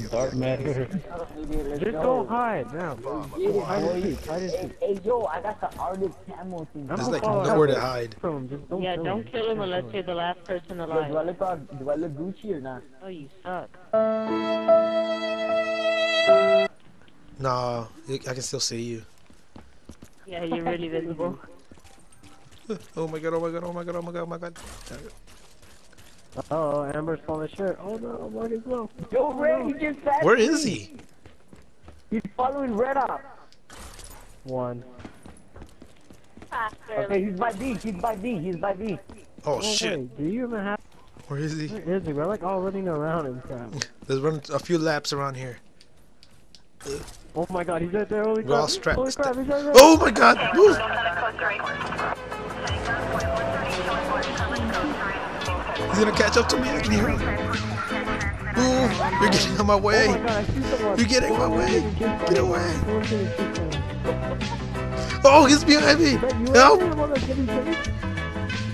no dark matter. Just go hide now, bro. Hey, yo, I got the artist camo thing. There's like nowhere to hide. Yeah, don't kill him unless you're the last person alive. Do I look Gucci or not? Oh, you suck. Nah, I can still see you. Yeah, you're really visible. Oh my god, oh my god, oh my god, oh my god, oh my god. Oh, Amber's falling short. Oh no, Mark is low. Yo, Red, he just passed. Where is he? He's following Red up. One. Okay, he's by B, he's by B, he's by B. Oh shit. Hey, do you even have. Where is he? Where is he? We're like all running around him, crap. Let's run a few laps around here. Oh my god, he's right there, holy crap. We're all strapped. Holy crap, he's right there. Oh my god! He's gonna catch up to me, I can hear him. Ooh, you're getting out of my way. Oh my god, you're getting in my way. Get away. Oh, he's behind me. Help.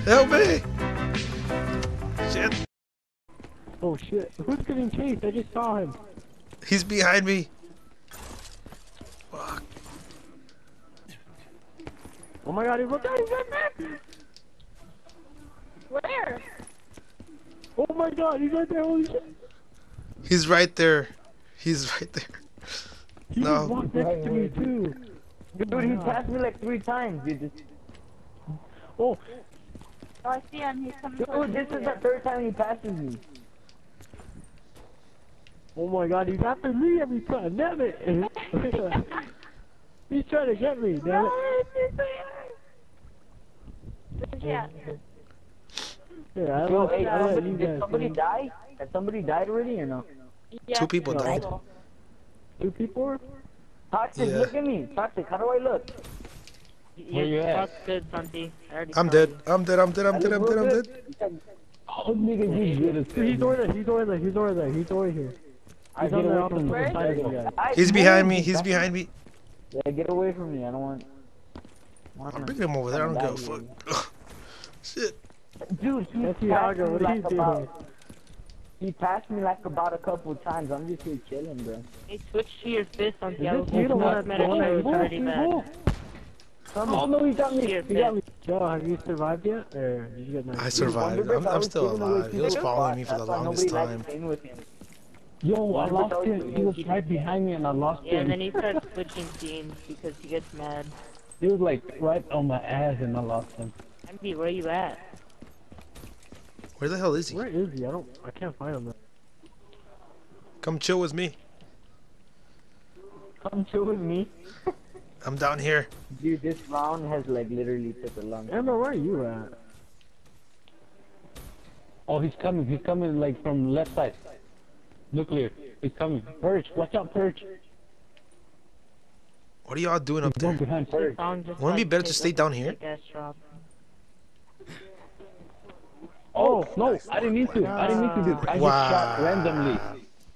Help me. Shit. Oh shit, who's getting chased? I just saw him. He's behind me. Fuck. Oh my god, he's right there! Where? Oh my god, he's right there, holy shit! He's right there. He's right there. He just walked next to me too. Dude, he passed me like 3 times, dude. Oh! Oh, I see him, he's coming. Dude, this is the 3rd time he passes me. Oh my god, he's after me every time, damn it! He's trying to get me, damn it! Yeah, I don't know. Did somebody die? Has somebody died already or no? Yeah. 2 people died. 2 people? Toxic, look at me! Toxic, how do I look? Where you at? I'm dead. Oh nigga, he's over there. He's behind me. He's behind me. Yeah, get away from me. I don't want. I'm bringing him over there. I don't give a fuck. Shit. Dude, he passed me like about a couple times. I'm just here chilling, bro. He switched to your fist on the other side. Oh no, he got me. He got me. Yo, have you survived yet? Or did you get knocked? I survived. I'm still alive. He was following me for the longest time. Yo, I lost him. He was right behind me and I lost him. Yeah, and then he started switching teams because he gets mad. He was like right on my ass and I lost him. MP, where you at? Where the hell is he? Where is he? I can't find him. Come chill with me. Come chill with me? I'm down here. Dude, this round has like literally took a long time. Amber, where are you at? Oh, he's coming like from left side. Nuclear, he's coming. Purge, watch out, Purge. What are y'all doing up there? Behind Purge. Wouldn't it be better to stay down here? Oh, no, I didn't need to, dude. I just shot randomly.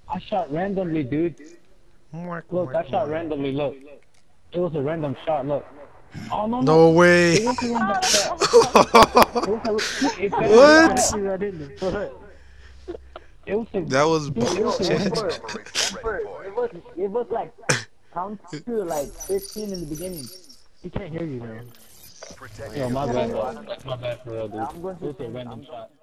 I shot randomly, dude. Look, I shot randomly, look. It was a random shot, look. Oh, no, no way. It was a random shot. What? That was bullshit. It was like count to like 15 in the beginning. He can't hear you, man. Yo, my bad, bro. My bad, bro. This is a random shot.